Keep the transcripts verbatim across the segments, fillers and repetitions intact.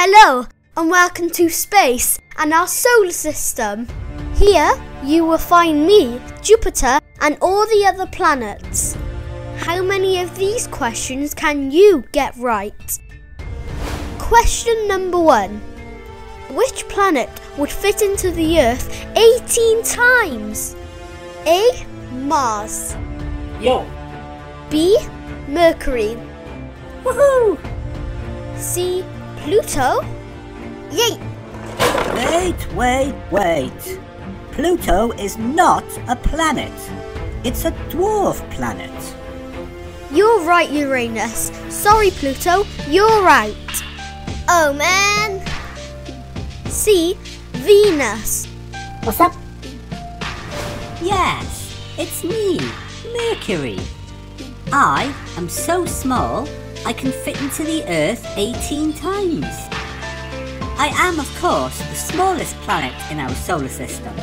Hello and welcome to space and our solar system. Here you will find me, Jupiter, and all the other planets. How many of these questions can you get right? Question number one. Which planet would fit into the Earth eighteen times? A. Mars. Yo. B. Mercury. Woohoo! C. Pluto? Yay! Wait, wait, wait. Pluto is not a planet. It's a dwarf planet. You're right, Uranus. Sorry, Pluto, you're right. Oh, man. C. Venus. What's up? Yes, it's me, Mercury. I am so small I can fit into the Earth eighteen times. I am, of course, the smallest planet in our solar system,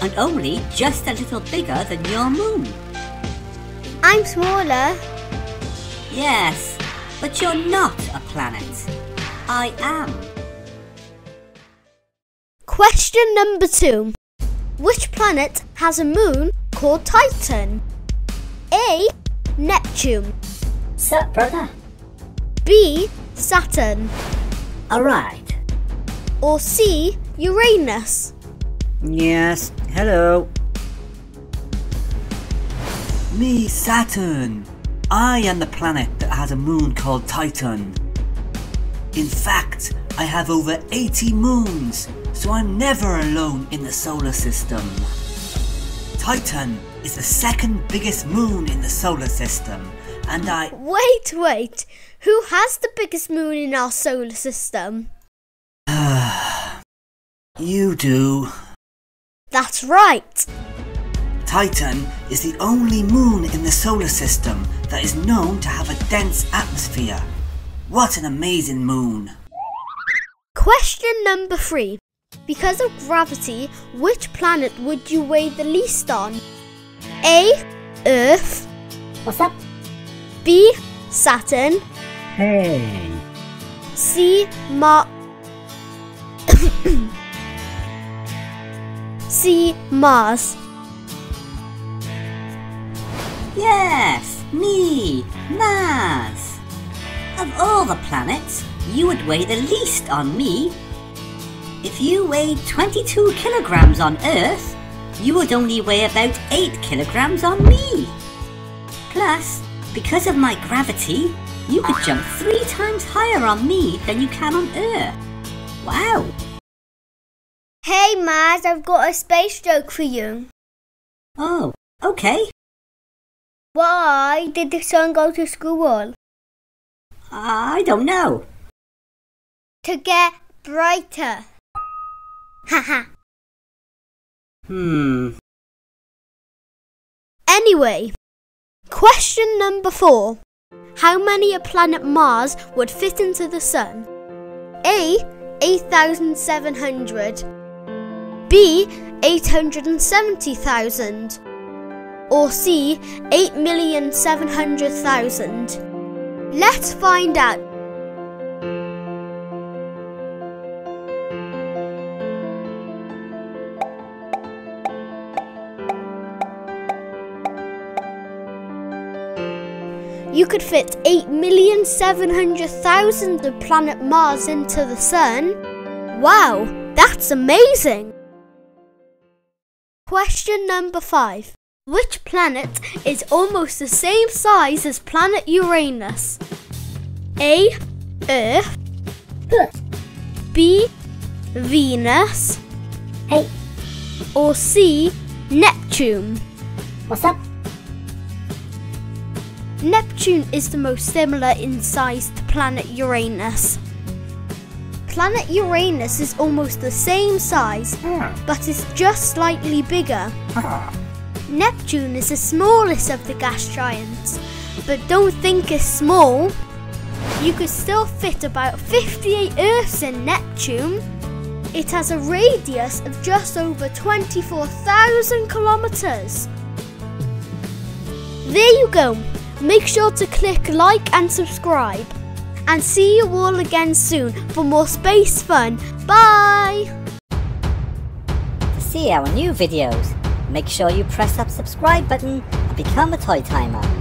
and only just a little bigger than your moon. I'm smaller. Yes, but you're not a planet. I am. Question number two. Which planet has a moon called Titan? A. Neptune. Sup, brother? B. Saturn. Alright. Or C. Uranus. Yes, hello. Me, Saturn. I am the planet that has a moon called Titan. In fact, I have over eighty moons, so I'm never alone in the solar system. Titan is the second biggest moon in the solar system. And I... Wait, wait. Who has the biggest moon in our solar system? You do. That's right. Titan is the only moon in the solar system that is known to have a dense atmosphere. What an amazing moon. Question number three. Because of gravity, which planet would you weigh the least on? A. Earth. What's up? B. Saturn. Hey. C. Mar... C. Mars. Yes, me, Mars. Of all the planets, you would weigh the least on me. If you weighed twenty-two kilograms on Earth, you would only weigh about eight kilograms on me. Plus, because of my gravity, you could jump three times higher on me than you can on Earth. Wow! Hey Mars, I've got a space joke for you. Oh, okay. Why did the sun go to school? I don't know. To get brighter. Haha. Hmm. Anyway. Question number four. How many a planet Mars would fit into the sun? A. eight thousand seven hundred. B. eight hundred seventy thousand. Or C. eight million seven hundred thousand. Let's find out. You could fit eight million seven hundred thousand of planet Mars into the sun. Wow, that's amazing! Question number five. Which planet is almost the same size as planet Uranus? A. Earth. B. Venus. Hey. Or C. Neptune. What's up? Neptune is the most similar in size to planet Uranus. Planet Uranus is almost the same size, but is just slightly bigger. Neptune is the smallest of the gas giants, but don't think it's small. You could still fit about fifty-eight Earths in Neptune. It has a radius of just over twenty-four thousand kilometers. There you go. Make sure to click like and subscribe. and see you all again soon for more space fun. Bye! To see our new videos, make sure you press that subscribe button and become a Toy Timer.